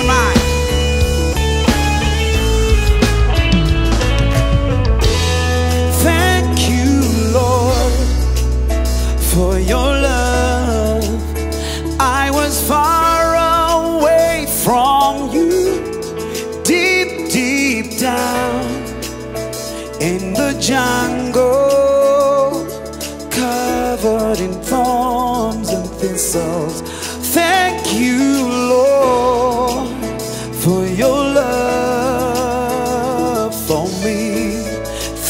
tonight. Thank you, Lord, for your love. I was far away from you, deep, deep down in the jungle, covered in thorns and thistles. Thank you, Lord, for your love for me.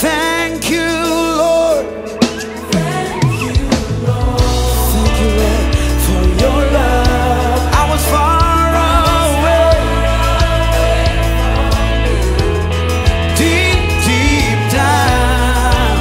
Thank you, Lord. Thank you, Lord. Thank you, Lord, for your love. I was far away, deep, deep down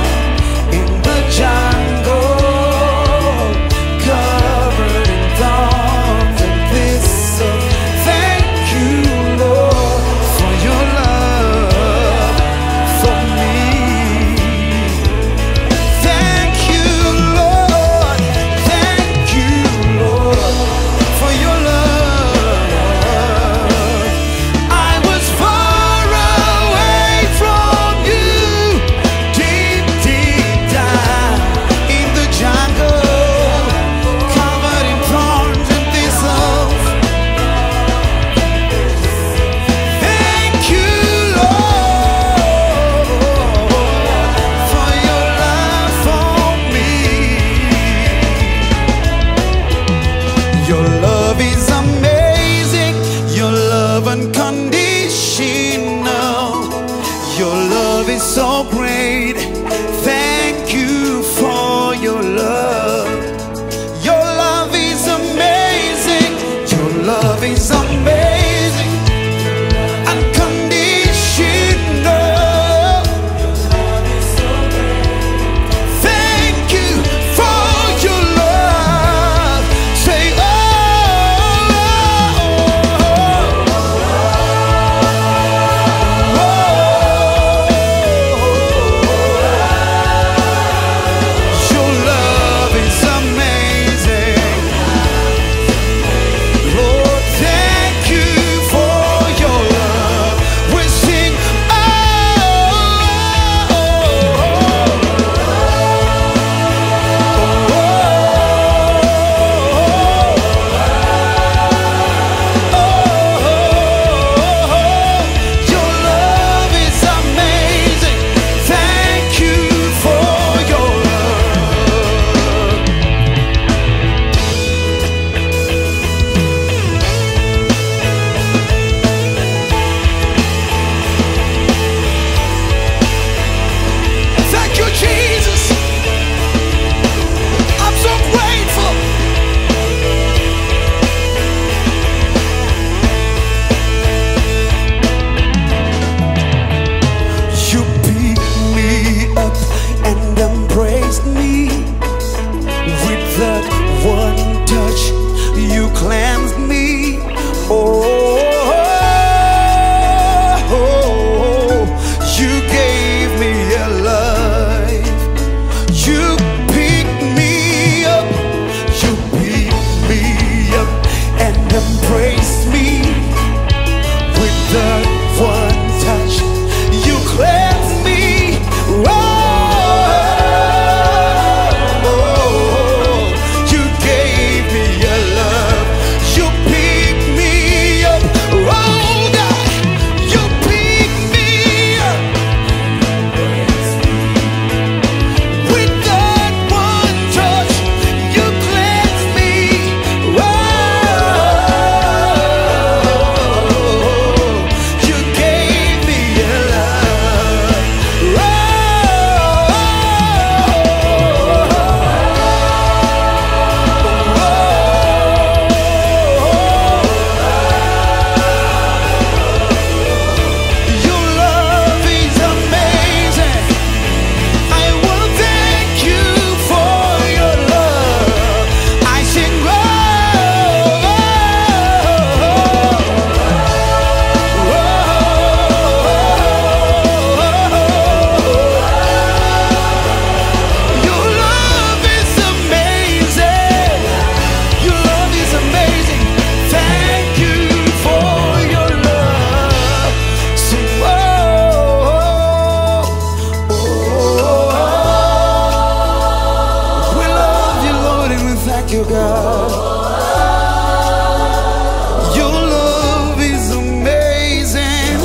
Your love is amazing.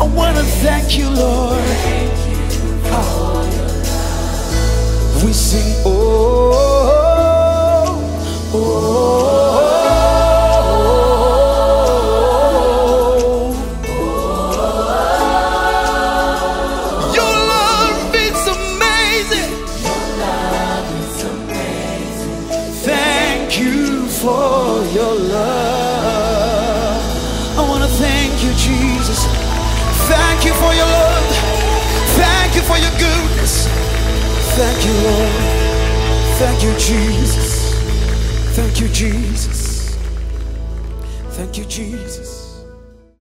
I want to thank you, Lord. We sing, oh, oh, oh, oh. Your love is amazing. Your love is amazing. Thank you for your love. I want to thank you, Jesus. Thank you for your love. Thank you for your goodness. Thank you, Lord. Thank you, Jesus. Thank you, Jesus. Thank you, Jesus.